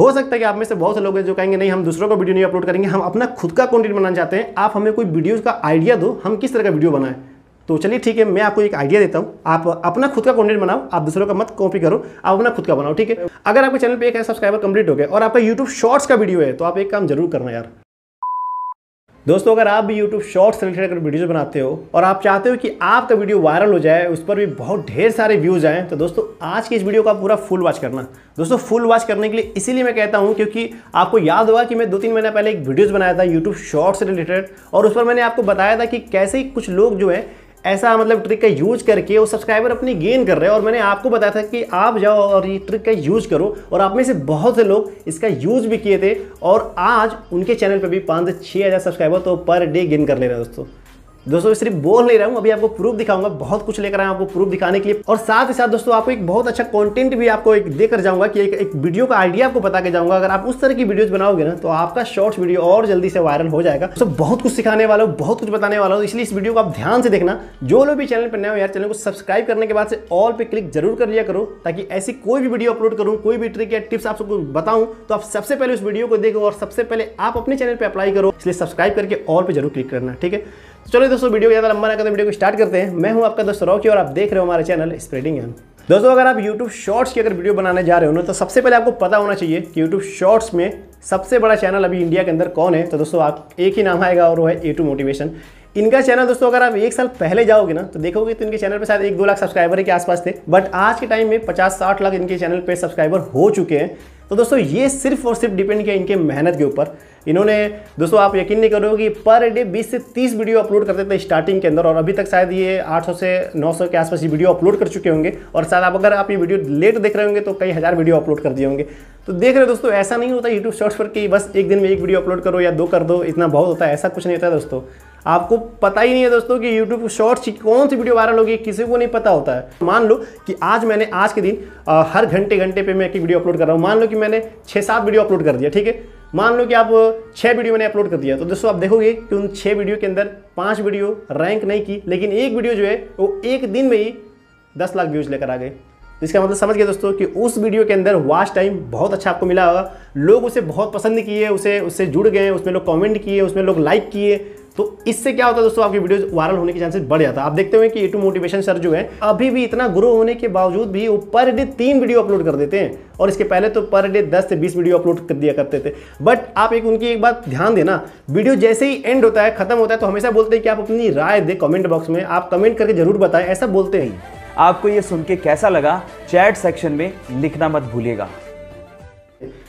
हो सकता है कि आप में से बहुत से लोग हैं जो कहेंगे नहीं, हम दूसरों का वीडियो नहीं अपलोड करेंगे, हम अपना खुद का कंटेंट बनाना चाहते हैं, आप हमें कोई वीडियोज़ का आइडिया दो, हम किस तरह का वीडियो बनाएं। तो चलिए ठीक है, मैं आपको एक आइडिया देता हूँ, आप अपना खुद का कंटेंट बनाओ, आप दूसरों का मत कॉपी करो, आप अपना खुद का बनाओ, ठीक है। अगर आपके चैनल पे 1000 सब्सक्राइबर कंप्लीट हो गए और आपका यूट्यूब शॉर्ट्स का वीडियो है तो आप एक काम जरूर करना यार। दोस्तों, अगर आप भी यूट्यूब शॉर्ट्स रिलेटेड अगर वीडियोज बनाते हो और आप चाहते हो कि आपका वीडियो वायरल हो जाए, उस पर भी बहुत ढेर सारे व्यूज आएँ, तो दोस्तों आज की इस वीडियो को आप पूरा फुल वॉच करना। दोस्तों फुल वॉच करने के लिए इसीलिए मैं कहता हूँ क्योंकि आपको याद होगा कि मैं 2-3 महीने पहले एक वीडियोज़ बनाया था यूट्यूब शॉर्ट्स से रिलेटेड, और उस पर मैंने आपको बताया था कि कैसे कुछ लोग जो है ऐसा मतलब ट्रिक का यूज करके वो सब्सक्राइबर अपने गेन कर रहे हैं, और मैंने आपको बताया था कि आप जाओ और ये ट्रिक का यूज करो, और आप में से बहुत से लोग इसका यूज भी किए थे और आज उनके चैनल पे भी 5 से 6 हज़ार सब्सक्राइबर तो पर डे गेन कर ले रहे हैं। दोस्तों सिर्फ बोल नहीं रहा हूँ, अभी आपको प्रूफ दिखाऊंगा, बहुत कुछ लेकर आया हूँ आपको प्रूफ दिखाने के लिए, और साथ ही साथ दोस्तों आपको एक बहुत अच्छा कंटेंट भी आपको एक देकर जाऊंगा कि एक वीडियो का आइडिया आपको बता के जाऊंगा। अगर आप उस तरह की वीडियोस बनाओगे ना तो आपका शॉर्ट्स वीडियो और जल्दी से वायरल हो जाएगा। तो बहुत कुछ सिखाने वाला हूँ, बहुत कुछ बताने वाला हूँ, इसलिए इस वीडियो को आप ध्यान से देखना। जो लोग भी चैनल पर नए हो यार, चैनल को सब्सक्राइब करने के बाद से ऑल पे क्लिक जरूर कर लिया करो, ताकि ऐसी कोई भी वीडियो अपलोड करूँ, कोई भी ट्रिक या टिप्स आप सबको बताऊँ तो आप सबसे पहले उस वीडियो को देखो और सबसे पहले आप अपने चैनल पर अप्लाई करो, इसलिए सब्सक्राइब करके ऑल पे जरूर क्लिक करना, ठीक है। चलो दोस्तों, वीडियो ज़्यादा लंबा ना करते, वीडियो को स्टार्ट करते हैं। मैं हूं आपका दोस्त रॉकी और आप देख रहे हो हमारा चैनल स्प्रेडिंग ज्ञान। दोस्तों, अगर आप YouTube शॉर्ट्स की अगर वीडियो बनाने जा रहे हो ना तो सबसे पहले आपको पता होना चाहिए कि YouTube शॉर्ट्स में सबसे बड़ा चैनल अभी इंडिया के अंदर कौन है। तो दोस्तों आप एक ही नाम आएगा और वो है A2 मोटिवेशन। इनका चैनल दोस्तों अगर आप 1 साल पहले जाओगे ना तो देखोगे तो इनके चैनल पे शायद 1-2 लाख सब्सक्राइबर के आसपास थे, बट आज के टाइम में 50-60 लाख इनके चैनल पे सब्सक्राइबर हो चुके हैं। तो दोस्तों ये सिर्फ और सिर्फ डिपेंड किया इनके मेहनत के ऊपर। इन्होंने दोस्तों आप यकीन नहीं करोगे कि पर डे 20 से 30 वीडियो अपलोड करते थे स्टार्टिंग के अंदर, और अभी तक शायद ये 800 से 900 के आसपास ये वीडियो अपलोड कर चुके होंगे, और शायद आप अगर आप ये वीडियो लेट देख रहे होंगे तो कई हज़ार वीडियो अपलोड कर दिए होंगे। तो देख रहे हो दोस्तों, ऐसा नहीं होता यूट्यूब शॉर्ट्स पर कि बस एक दिन में एक वीडियो अपलोड करो या 2 कर दो, इतना बहुत होता है, ऐसा कुछ नहीं होता है दोस्तों। आपको पता ही नहीं है दोस्तों कि यूट्यूब शॉर्ट्स की कौन सी वीडियो वायरल होगी, किसी को नहीं पता होता है। मान लो कि आज के दिन हर घंटे पे मैं एक वीडियो अपलोड कर रहा हूँ, मान लो कि मैंने 6-7 वीडियो अपलोड कर दिया, ठीक है। मान लो कि आप 6 वीडियो मैंने अपलोड कर दिया, तो दोस्तों आप देखोगे कि उन 6 वीडियो के अंदर 5 वीडियो रैंक नहीं की, लेकिन एक वीडियो जो है वो एक दिन में ही 10 लाख व्यूज लेकर आ गए। इसका मतलब समझ गए दोस्तों कि उस वीडियो के अंदर वॉच टाइम बहुत अच्छा आपको मिला होगा, लोग उसे बहुत पसंद किए, उससे जुड़ गए, उसमें लोग कॉमेंट किए, उसमें लोग लाइक किए। तो इससे क्या होता है दोस्तों, आपकी वीडियोस वायरल होने के चांसेस बढ़ जाता है। आप देखते हुए कि A2 मोटिवेशन सर जो है अभी भी इतना ग्रो होने के बावजूद भी वो पर डे 3 वीडियो अपलोड कर देते हैं, और इसके पहले तो पर डे 10 से 20 वीडियो अपलोड कर दिया करते थे। बट आप उनकी एक बात ध्यान देना, वीडियो जैसे ही एंड होता है, खत्म होता है, तो हमेशा बोलते हैं कि आप अपनी राय दें कॉमेंट बॉक्स में, आप कमेंट करके जरूर बताएं, ऐसा बोलते हैं। आपको ये सुन के कैसा लगा चैट सेक्शन में लिखना मत भूलिएगा।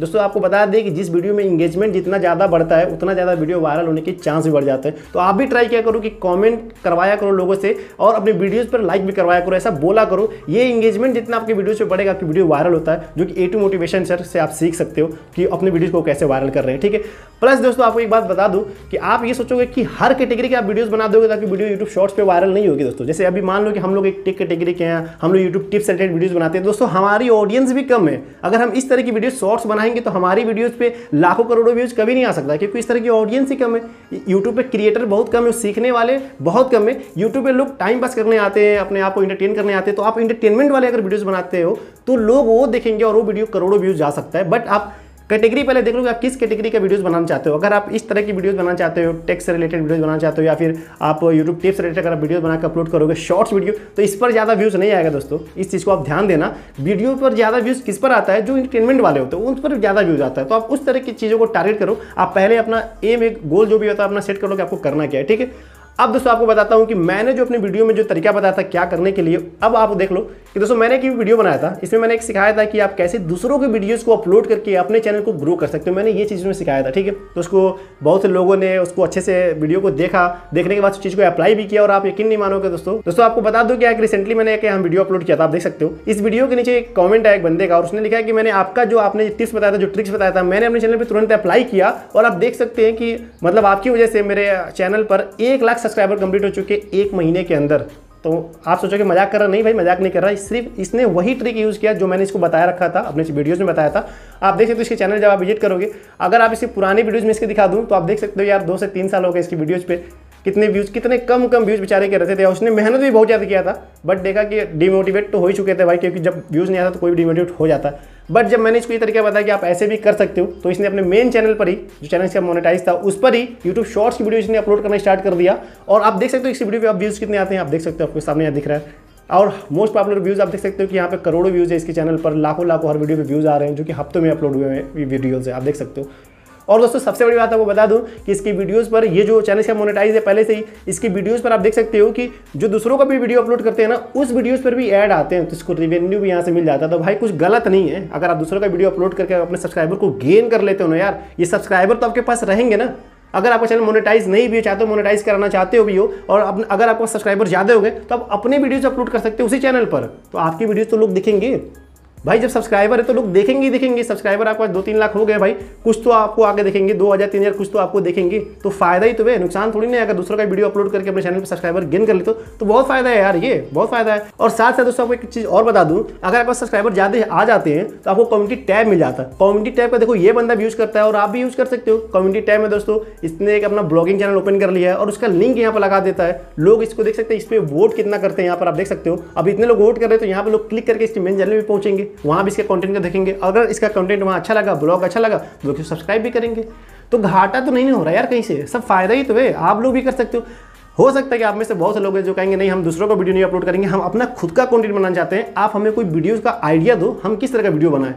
दोस्तों आपको बता दें कि जिस वीडियो में इंगेजमेंट जितना ज़्यादा बढ़ता है उतना ज़्यादा वीडियो वायरल होने के चांस भी बढ़ जाते हैं। तो आप भी ट्राई किया करो कि कमेंट करवाया करो लोगों से, और अपने वीडियोस पर लाइक भी करवाया करो, ऐसा बोला करो। ये इंगेजमेंट जितना आपके वीडियोस पे बढ़ेगा आपकी वीडियो वायरल होता है, जो कि A2 मोटिवेशन सर से आप सीख सकते हो कि अपने वीडियोज़ को कैसे वायरल कर रहे हैं, ठीक है। प्लस दोस्तों आपको एक बात बता दूँ कि आप ये सोचोगे कि हर कैटेगरी के आप वीडियोज़ बना दोगे ताकि वीडियो यूट्यूब शॉर्ट्स पर वायरल नहीं होगी। दोस्तों जैसे अभी मान लो कि हम लोग एक टेक कैटेगरी के हैं, हम लोग यूट्यूब टिप्स रिलेटेड वीडियोज़ बनाते हैं, दोस्तों हमारी ऑडियंस भी कम है। अगर हम इस तरह की वीडियो शॉर्ट्स बनाएंगे तो हमारी वीडियोस पे लाखों करोड़ों व्यूज कभी नहीं आ सकता, क्योंकि इस तरह की ऑडियंस ही कम है। यूट्यूब पे क्रिएटर बहुत कम है, सीखने वाले बहुत कम है। यूट्यूब पे लोग टाइम पास करने आते हैं, अपने आप को एंटरटेन करने आते हैं। तो आप एंटरटेनमेंट वाले अगर वीडियोस बनाते हो तो लोग वो देखेंगे और वो वीडियो करोड़ों व्यूज जा सकता है। बट आप कैटेगरी पहले देख लो कि आप किस कैटेगरी का वीडियोस बनाना चाहते हो। अगर आप इस तरह की वीडियोस बनाना चाहते हो, टेक से रिलेटेड वीडियोस बनाना चाहते हो, या फिर आप यूट्यूब टिप्स रिलेटेड अगर वीडियोस बनाकर अपलोड करोगे शॉर्ट्स वीडियो, तो इस पर ज़्यादा व्यूज़ नहीं आएगा। दोस्तों इस चीज़ को आप ध्यान देना, वीडियो पर ज़्यादा व्यूज़ किस पर आता है, जो एंटरटेनमेंट वाले होते हैं उन पर ज़्यादा व्यूज़ आता है। तो आप उस तरह की चीज़ों को टारगेट करो, आप पहले अपना एम एक गोल जो भी होता है अपना सेट करो कि आपको करना क्या है, ठीक है। अब दोस्तों आपको बताता हूँ कि मैंने जो अपने वीडियो में जो तरीका बताया था क्या करने के लिए, अब आप देख लो कि दोस्तों मैंने एक वीडियो बनाया था, इसमें मैंने एक सिखाया था कि आप कैसे दूसरों के वीडियोस को अपलोड करके अपने चैनल को ग्रो कर सकते हो। मैंने ये चीज़ में सिखाया था, ठीक है। तो उसको बहुत से लोगों ने उसको अच्छे से वीडियो को देखा, देखने के बाद उस चीज़ को अप्लाई भी किया, और आप यकीन नहीं मानोगे दोस्तों। दोस्तों आपको बता दूँ कि एक रिसेंटली मैंने एक वीडियो अपलोड किया था, आप देख सकते हो। इस वीडियो के नीचे एक कॉमेंट आया एक बंदे का, और उसने लिखा कि मैंने आपका जो आपने टिप्स बताया था, जो ट्रिक्स बताया था, मैंने अपने चैनल पर तुरंत अप्लाई किया, और आप देख सकते हैं कि मतलब आपकी वजह से मेरे चैनल पर 1 लाख सब्सक्राइबर कंप्लीट हो चुके 1 महीने के अंदर। तो आप सोचो कि मजाक कर रहा, नहीं भाई मजाक नहीं कर रहा, सिर्फ इसने वही ट्रिक यूज़ किया जो मैंने इसको बताया रखा था, अपने वीडियोस में बताया था। आप देख सकते हो इसके चैनल जब आप विजिट करोगे, अगर आप इसके पुराने वीडियोस में इसके दिखा दूँ तो आप देख सकते हो यार 2 से 3 साल हो गए इसकी वीडियोज़ पे, कितने व्यूज़, कितने कम व्यूज़ बेचारे के रहते थे। उसने मेहनत भी बहुत ज़्यादा किया था, बट देखा कि डिमोटिवेट तो हो ही चुके थे भाई, क्योंकि जब व्यूज़ नहीं आता तो कोई भी डिमोटिवेट हो जाता। बट जब मैंने इसको ये तरीका बताया कि आप ऐसे भी कर सकते हो, तो इसने अपने मेन चैनल पर ही, जो चैनल इसका मोनेटाइज था, उस पर ही यूट्यूब शॉर्ट्स की वीडियो इसने अपलोड करना स्टार्ट कर दिया। और आप देख सकते हो इस वीडियो पर आप व्यूज़ कितने आते हैं, आप देख सकते हो, आपके सामने यहाँ दिख रहा है। और मोस्ट पॉपुलर व्यूज़ आप देख सकते हो कि यहाँ पे करोड़ों व्यूज़ है इसके चैनल पर, लाखों हर वीडियो पे व्यूज़ आ रहे हैं, जो कि हफ्तों में अपलोड हुए हैं वीडियोज़ है, आप देख सकते हो। और दोस्तों सबसे बड़ी बात आपको बता दूं कि इसकी वीडियोस पर, ये जो चैनल का मोनेटाइज है पहले से ही, इसकी वीडियोस पर आप देख सकते हो कि जो दूसरों का भी वीडियो अपलोड करते हैं ना, उस वीडियोस पर भी ऐड आते हैं, तो इसको रिवेन्यू भी यहाँ से मिल जाता है। तो भाई कुछ गलत नहीं है, अगर आप दूसरों का वीडियो अपलोड करके अपने सब्सक्राइबर को गेन कर लेते हो ना यार, ये सब्सक्राइबर तो आपके पास रहेंगे ना। अगर आपका चैनल मोनेटाइज नहीं भी चाहते हो, मोनेटाइज कराना चाहते हो भी हो, और अगर आपका सब्सक्राइबर ज़्यादा हो गए, तो आप अपने वीडियोज़ अपलोड कर सकते हो उसी चैनल पर, तो आपकी वीडियोज़ तो लोग देखेंगे भाई। जब सब्सक्राइबर है तो लोग देखेंगे ही देखेंगे। सब्सक्राइबर आपका 2-3 लाख हो गए भाई, कुछ तो आपको आगे देखेंगे, 2000-3000 कुछ तो आपको देखेंगे, तो फ़ायदा ही तो है, नुकसान थोड़ी नहीं। अगर दूसरों का वीडियो अपलोड करके अपने चैनल पर सब्सक्राइबर गेन कर लेते हो तो बहुत फायदा है यार, ये बहुत फायदा है। और साथ साथ दोस्तों आपको एक चीज़ और बता दूँ, अगर आपका सब्सक्राइबर ज़्यादा आ जाते हैं तो आपको कम्युनिटी टैब मिल जाता है। कम्युनिटी टैब का देखो ये बंदा यूज़ करता है और आप भी यूज़ कर सकते हो। कम्युनिटी टैब में दोस्तों इसने एक अपना ब्लॉगिंग चैनल ओपन कर लिया है और उसका लिंक यहाँ पर लगा देता है। लोग इसको देख सकते हैं, इस पर वोट कितना करते हैं यहाँ पर आप देख सकते हो। अब इतने लोग वोट कर रहे हैं तो यहाँ पर लोग क्लिक करके इसके मेन चैनल में पहुँचेंगे, वहाँ भी इसके कंटेंट को देखेंगे। अगर इसका कंटेंट वहाँ अच्छा लगा, ब्लॉग अच्छा लगा, तो लोग सब्सक्राइब भी करेंगे। तो घाटा तो नहीं हो रहा यार कहीं से, सब फायदा ही तो है। आप लोग भी कर सकते हो। हो सकता है कि आप में से बहुत से लोग हैं जो कहेंगे नहीं, हम दूसरों का वीडियो नहीं अपलोड करेंगे, हम अपना खुद का कंटेंट बनाना चाहते हैं, आप हमें कोई वीडियोज़ का आइडिया दो, हम किस तरह का वीडियो बनाएं।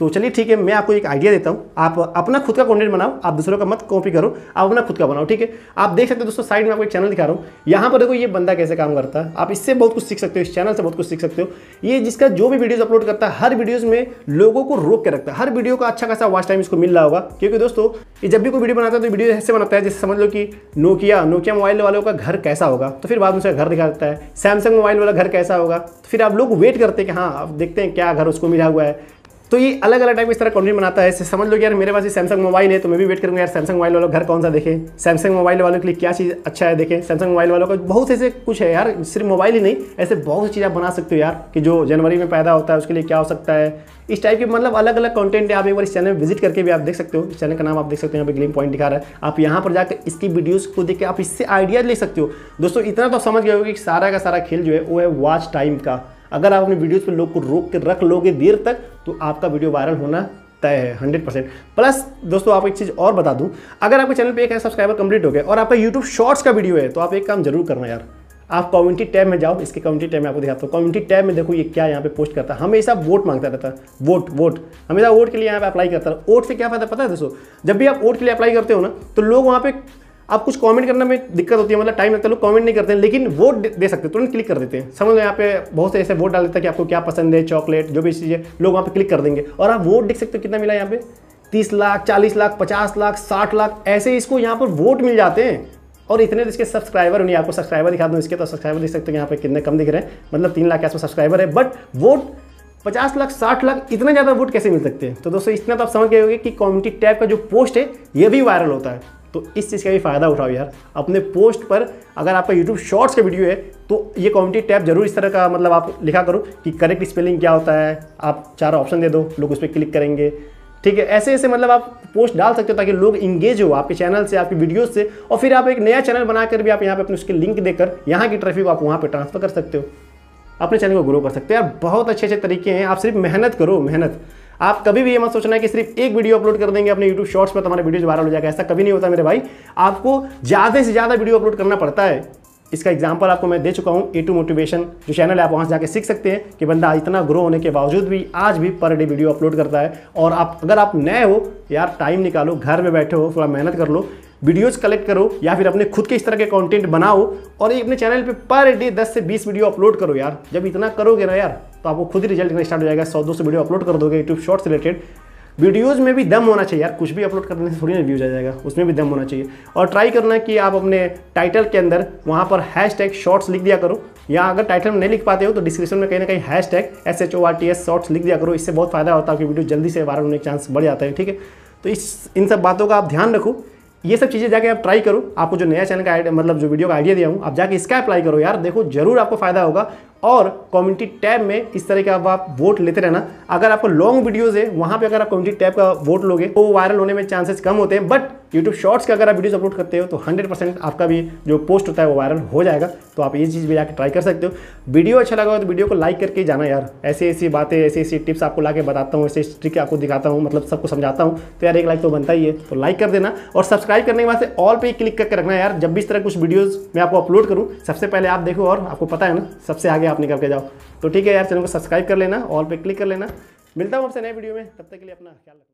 तो चलिए ठीक है, मैं आपको एक आइडिया देता हूँ, आप अपना खुद का कंटेंट बनाओ, आप दूसरों का मत कॉपी करो, आप अपना खुद का बनाओ, ठीक है। आप देख सकते हो दोस्तों, साइड में आपको एक चैनल दिखा रहा हूँ, यहाँ पर देखो ये बंदा कैसे काम करता है। आप इससे बहुत कुछ सीख सकते हो, इस चैनल से बहुत कुछ सीख सकते हो। ये जिसका जो भी वीडियोज़ अपलोड करता है, हर वीडियोज़ में लोगों को रोक के रखता है, हर वीडियो का अच्छा खासा वॉच टाइम इसको मिल रहा होगा। क्योंकि दोस्तों ये जब भी कोई वीडियो बनाता है तो वीडियो ऐसे बनाता है जैसे समझ लो कि नोकिया मोबाइल वालों का घर कैसा होगा, तो फिर बाद में उसका घर दिखा देता है। सैमसंग मोबाइल वाला घर कैसा होगा, तो फिर आप लोग वेट करते हैं कि हाँ आप देखते हैं क्या घर उसको मिला हुआ है। तो ये अलग अलग टाइप इस तरह कंटेंट बनाता है। ऐसे समझ लो कि यार मेरे पास ये सैमसंग मोबाइल है, तो मैं भी वेट करूँगा यार सैमसंग मोबाइल वालों का घर कौन सा देखे, सैमसंग मोबाइल वालों के लिए क्या चीज़ अच्छा है देखें, सैमसंग मोबाइल वालों का बहुत ऐसे कुछ है यार। सिर्फ मोबाइल ही नहीं, ऐसे बहुत सी चीज़ आप बना सकते हो यार, कि जो जनवरी में पैदा होता है उसके लिए क्या हो सकता है, इस टाइप के मतलब अलग अलग कंटेंट है। आप एक बार इस चैनल में विजिट करके भी आप देख सकते हो। इस चैनल का नाम आप देख सकते हो, यहाँ पे ग्लीम पॉइंट दिखा रहा है। आप यहाँ पर जाकर इसकी वीडियोस को देख के आप इससे आइडिया ले सकते हो। दोस्तों इतना तो समझ गए हो कि सारा का सारा खेल जो है वो है वॉच टाइम का। अगर आप अपने वीडियोस पे लोग को रोक के रख लोगे देर तक, तो आपका वीडियो वायरल होना तय है 100%। प्लस दोस्तों आप एक चीज़ और बता दूं, अगर आपके चैनल पे 1000 सब्सक्राइबर कंप्लीट हो गए और आपका यूट्यूब शॉर्ट्स का वीडियो है, तो आप एक काम जरूर करना यार, आप कम्युनिटी टैब में जाओ। इसके कम्युनिटी टैब में आपको दिखाता हूँ। कम्युनिटी टैब में देखो ये क्या यहाँ पे पोस्ट करता है, हमेशा वोट मांगता रहता है। वोट हमेशा वोट के लिए यहाँ पे अप्लाई करता है। वोट से क्या फायदा पता है दोस्तों, जब भी आप वोट के लिए अप्लाई करते हो ना, तो लोग वहाँ पे आप कुछ कमेंट करने में दिक्कत होती है, मतलब टाइम लगता है, लोग कमेंट नहीं करते हैं, लेकिन वोट दे सकते हैं, तुरंत क्लिक कर देते हैं। समझ लो यहाँ पे बहुत से ऐसे वोट डाल देता है कि आपको क्या पसंद है, चॉकलेट, जो भी चीज़ें, लोग वहाँ पे क्लिक कर देंगे। और आप वोट देख सकते हो कितना मिला यहाँ पे, 30 लाख, 40 लाख, 50 लाख, 60 लाख, ऐसे इसको यहाँ पर वोट मिल जाते हैं। और इतने तो इसके सब्सक्राइबर नहीं, आपको सब्सक्राइबर दिखा दूँ इसके, तो सब्सक्राइबर देख सकते हो यहाँ पर कितने कम दिख रहे हैं, मतलब 3 लाख के आसपास सब्सक्राइबर है, बट वोट 50 लाख, 60 लाख, इतना ज़्यादा वोट कैसे मिल सकते हैं। तो दोस्तों इतना तो आप समझ गए होंगे कि कम्युनिटी टैब का जो पोस्ट है ये भी वायरल होता है। तो इस चीज़ का भी फायदा उठाओ यार अपने पोस्ट पर। अगर आपका YouTube शॉर्ट्स का वीडियो है तो ये कम्युनिटी टैब जरूर इस तरह का, मतलब आप लिखा करो कि करेक्ट स्पेलिंग क्या होता है, आप 4 ऑप्शन दे दो, लोग उस पर क्लिक करेंगे, ठीक है। ऐसे ऐसे मतलब आप पोस्ट डाल सकते हो ताकि लोग इंगेज हो आपके चैनल से, आपकी वीडियोस से। और फिर आप एक नया चैनल बनाकर भी आप यहाँ पर अपने उसके लिंक देकर यहाँ की ट्रैफिक आप वहाँ पर ट्रांसफर कर सकते हो, अपने चैनल को ग्रो कर सकते हो यार। बहुत अच्छे अच्छे तरीके हैं, आप सिर्फ मेहनत करो, मेहनत। आप कभी भी ये मत सोचना कि सिर्फ एक वीडियो अपलोड कर देंगे अपने YouTube शॉर्ट्स पर तुम्हारा वीडियो वायरल हो जाएगा, ऐसा कभी नहीं होता मेरे भाई। आपको ज़्यादा से ज़्यादा वीडियो अपलोड करना पड़ता है। इसका एग्जांपल आपको मैं दे चुका हूँ, A2 मोटिवेशन जो चैनल है, आप वहाँ से जाके सीख सकते हैं कि बंदा इतना ग्रो होने के बावजूद भी आज भी पर डे वीडियो अपलोड करता है। और आप अगर आप नए हो यार, टाइम निकालो, घर में बैठे हो, थोड़ा मेहनत कर लो, वीडियोज़ कलेक्ट करो या फिर अपने खुद के इस तरह के कंटेंट बनाओ और ये अपने चैनल पर डे 10 से 20 वीडियो अपलोड करो यार। जब इतना करोगे ना यार तो आपको खुद ही रिजल्ट दिखना स्टार्ट हो जाएगा। 100-200 वीडियो अपलोड कर दोगे यूट्यूब शॉर्ट्स रिलेटेड। वीडियोज़ में भी दम होना चाहिए यार, कुछ भी अपलोड करने से थोड़ी ना व्यूज आ जाएगा, उसमें भी दम होना चाहिए। और ट्राई करना कि आप अपने टाइटल के अंदर वहाँ पर हैशटैग शॉर्ट्स लिख दिया करो, या अगर टाइटल में नहीं लिख पाते हो तो डिस्क्रिप्शन में कहीं ना कहीं हैशटैग SHORTS शॉर्ट्स लिख दिया करो। इससे बहुत फायदा होता है कि वीडियो जल्दी से वायरल होने के चांस बढ़ जाता है, ठीक है। तो इन सब बातों का आप ध्यान रखो, ये सब चीज़ें जाके आप ट्राई करो। आपको जो नया चैनल का आइडिया, मतलब जो वीडियो का आइडिया दिया हूँ, आप जाके इसका अप्लाई करो यार, देखो जरूर आपको फायदा होगा। और कम्युनिटी टैब में इस तरह के आप वोट लेते रहना। अगर आपको लॉन्ग वीडियोज़ है वहाँ पे अगर आप कम्युनिटी टैब का वोट लोगे तो वायरल होने में चांसेस कम होते हैं, बट YouTube शॉर्ट्स का अगर आप वीडियोस अपलोड करते हो तो 100% आपका भी जो पोस्ट होता है वो वायरल हो जाएगा। तो आप ये चीज़ भी जाकर ट्राई कर सकते हो। वीडियो अच्छा लगा हो तो वीडियो को लाइक करके जाना यार, ऐसी ऐसी बातें ऐसी ऐसी टिप्स आपको लाके बताता हूँ, ऐसे ट्रिक आपको दिखाता हूँ, मतलब सबको समझाता हूँ, तो यार एक लाइक तो बनता ही है, तो लाइक कर देना। और सब्सक्राइब करने के बाद ऑल पर क्लिक करके रखना यार, जब भी इस तरह कुछ वीडियोज़ मैं आपको अपलोड करूँ सबसे पहले आप देखो और आपको पता है ना सबसे आगे आप निकल के जाओ। तो ठीक है यार, चैनल को सब्सक्राइब कर लेना, ऑल पर क्लिक कर लेना। मिलता हूँ आपसे नए वीडियो में, तब तक के लिए अपना ख्याल रखना।